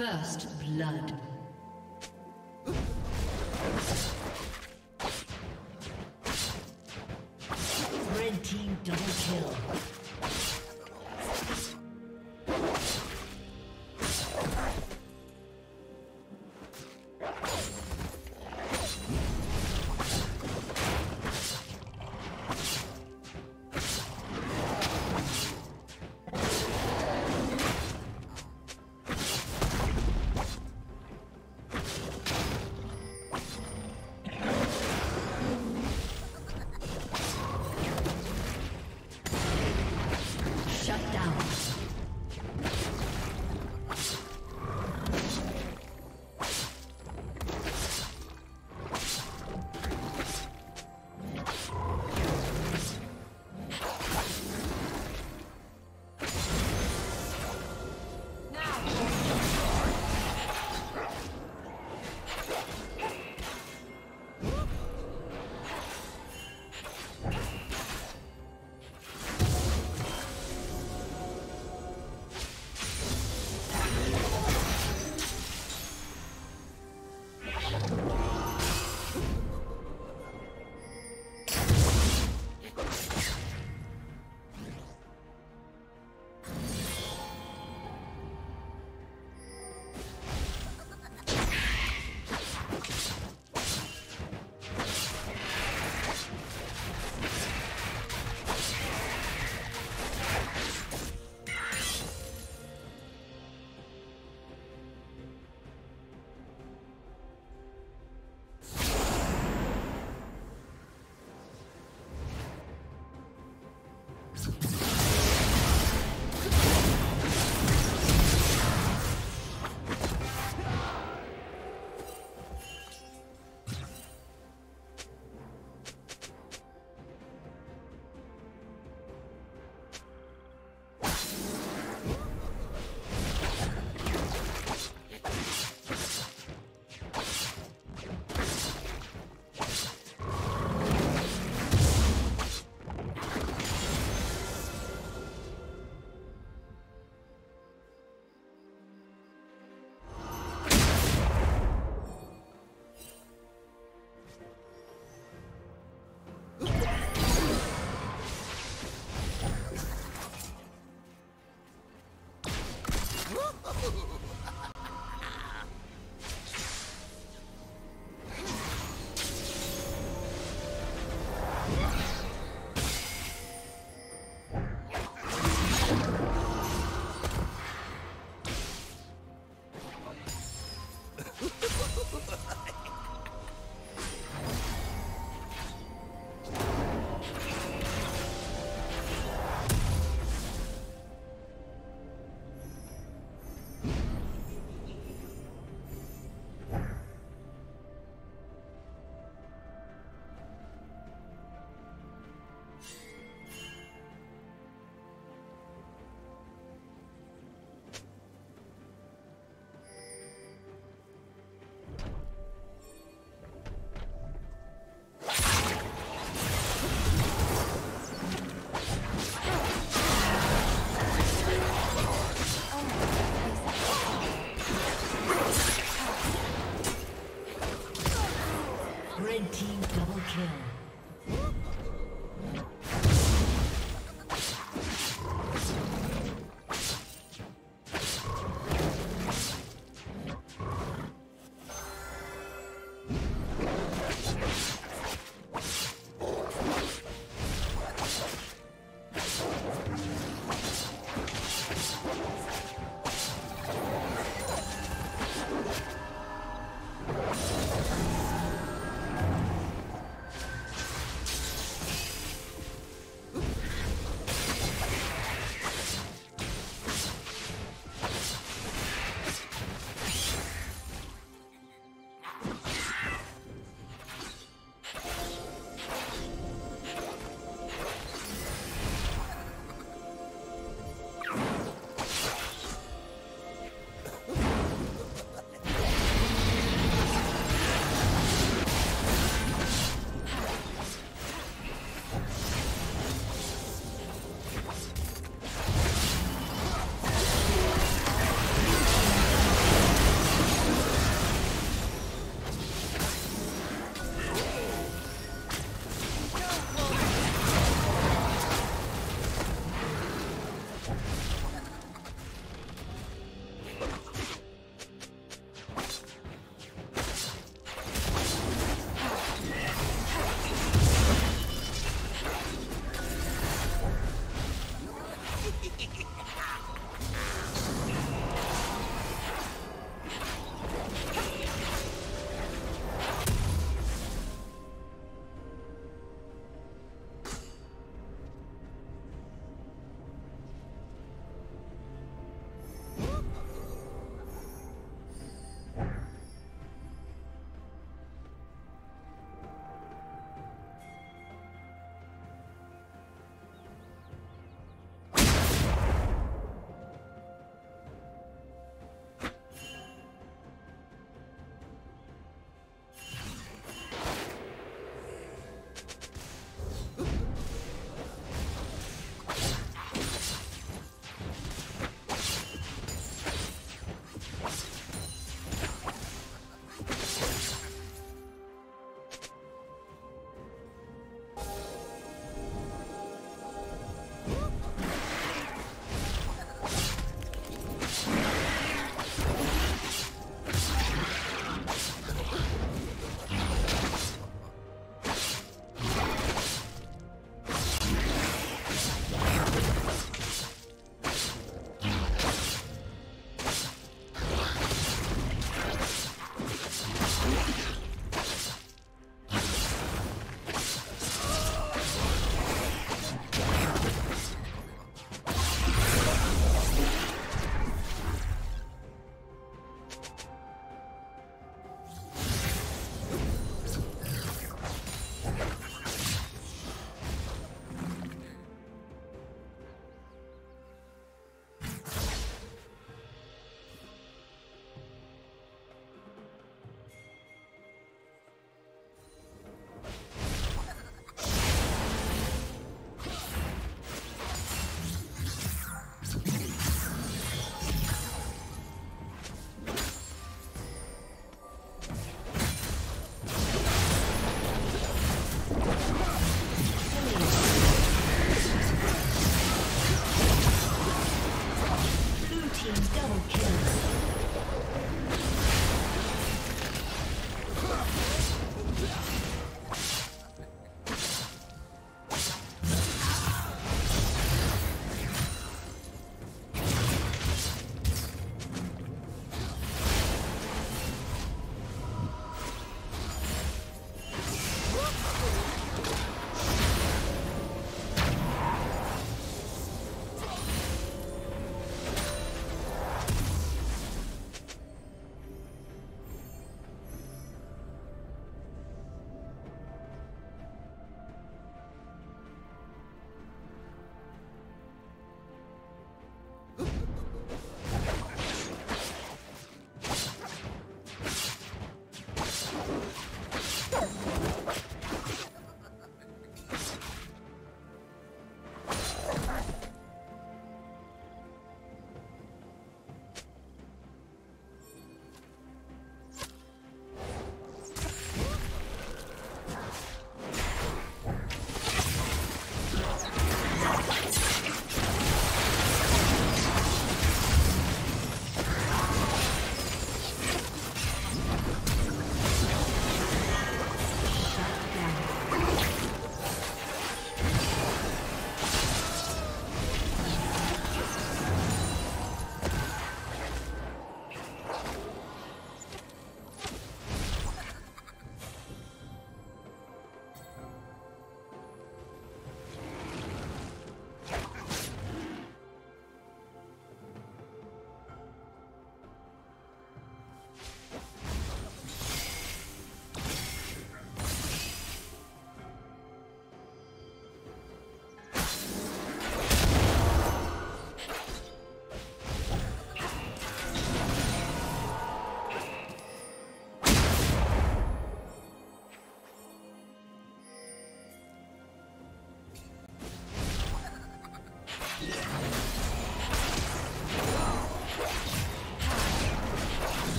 First blood. Red team double kill.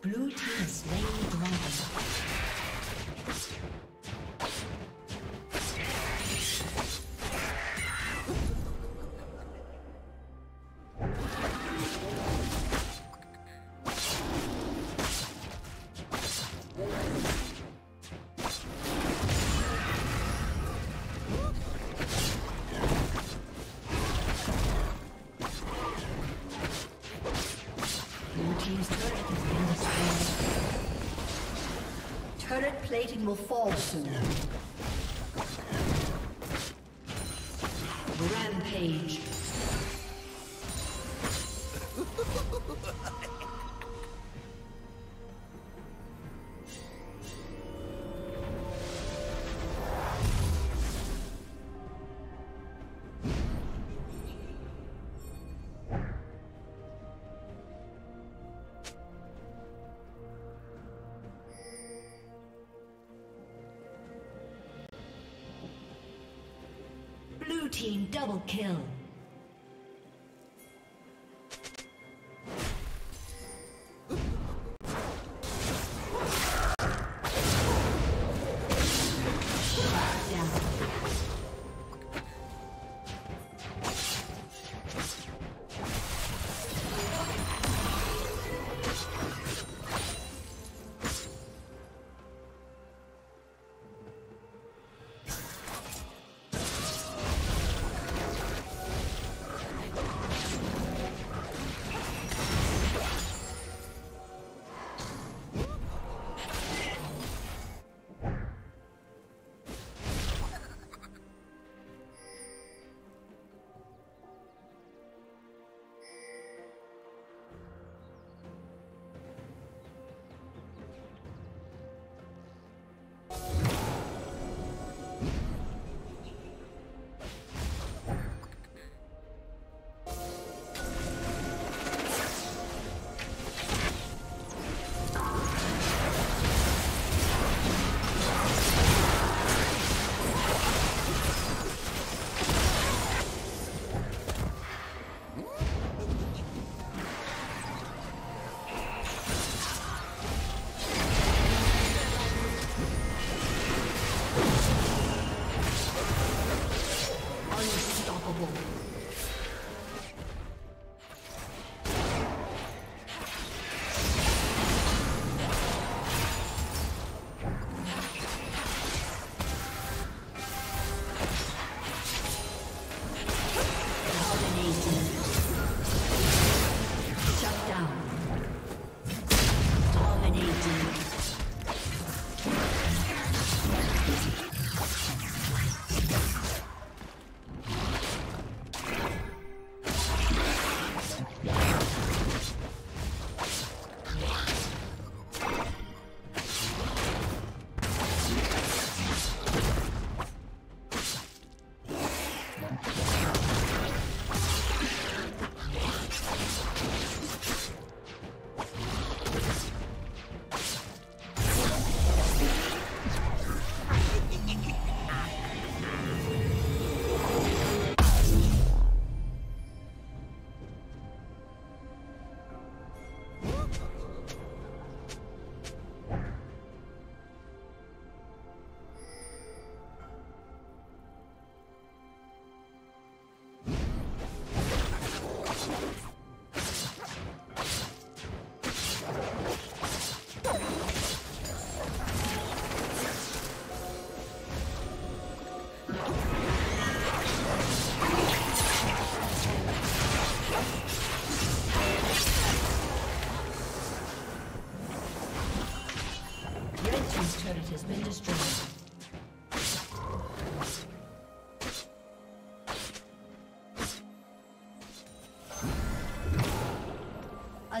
Blue team has slain the dragon. Turret plating will fall soon. Rampage. Team double kill. A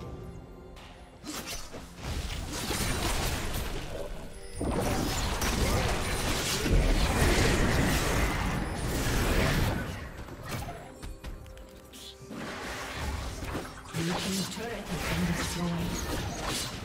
The team's turret has been destroyed.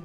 Blue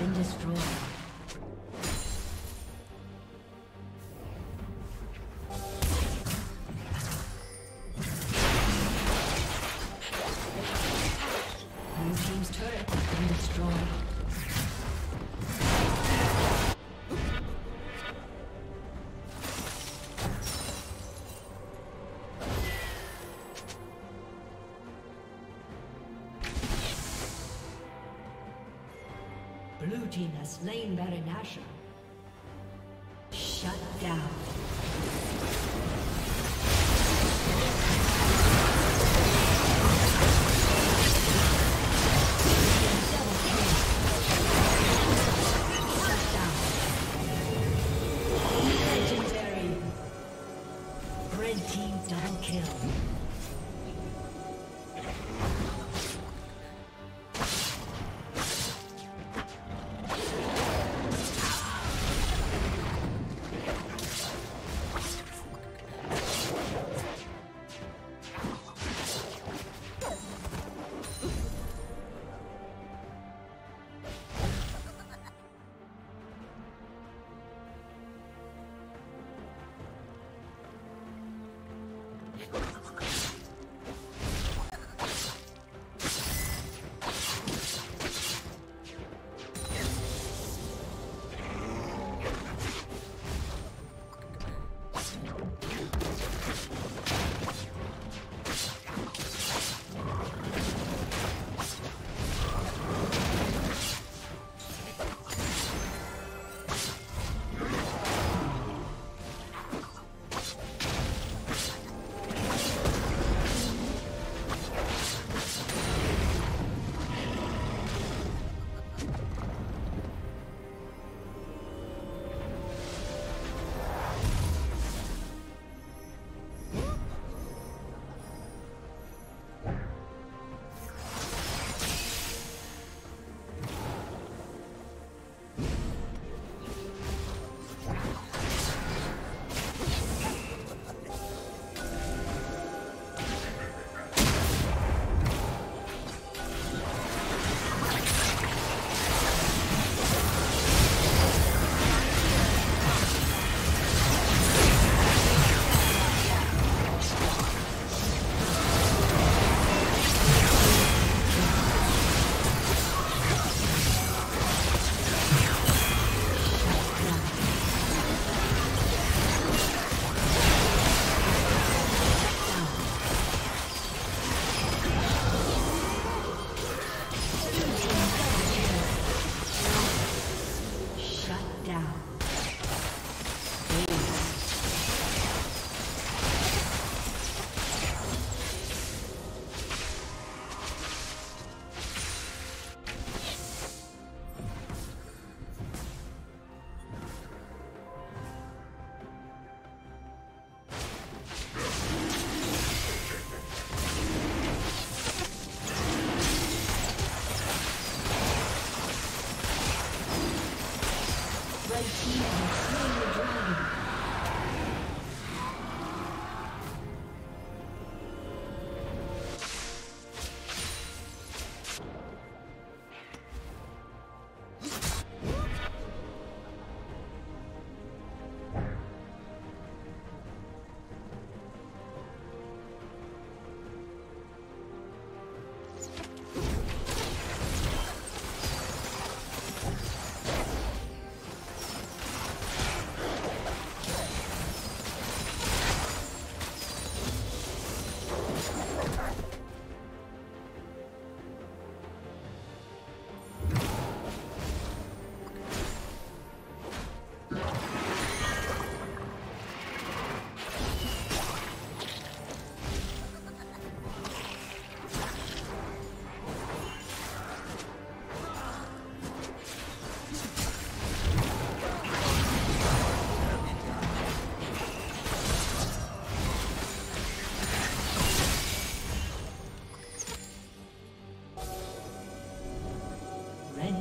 been destroyed. Blue team has slain Baron Nashor. Shut down.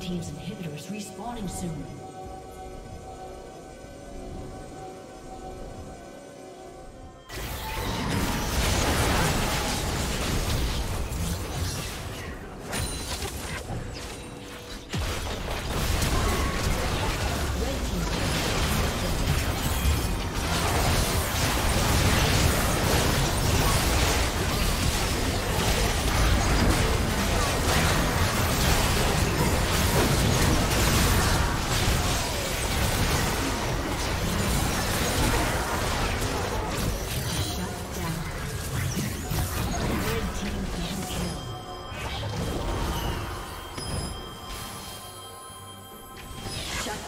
Team's inhibitor is respawning soon.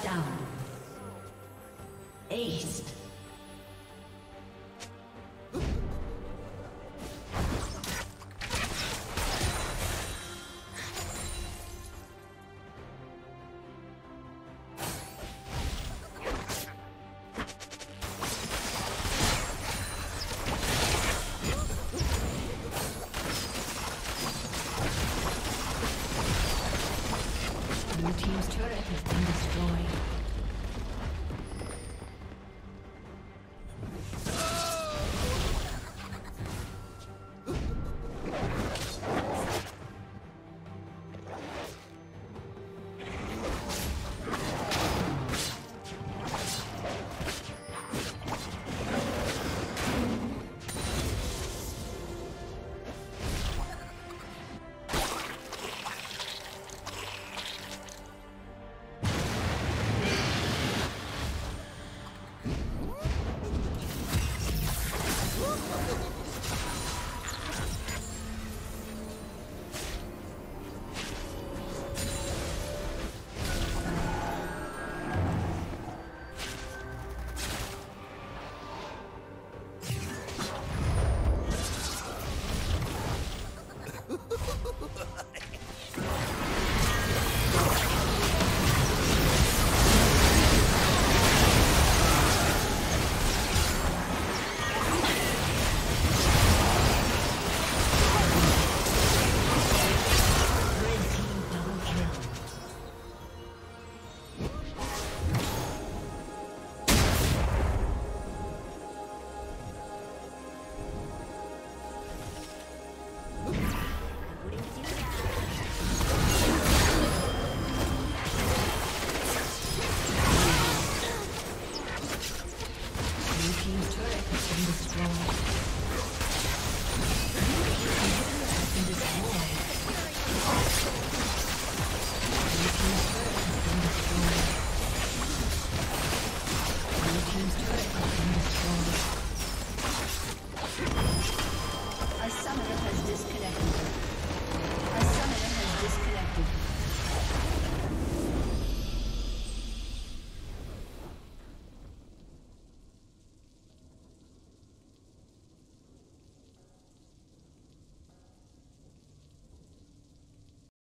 down. Ace. Your team's turret has been destroyed.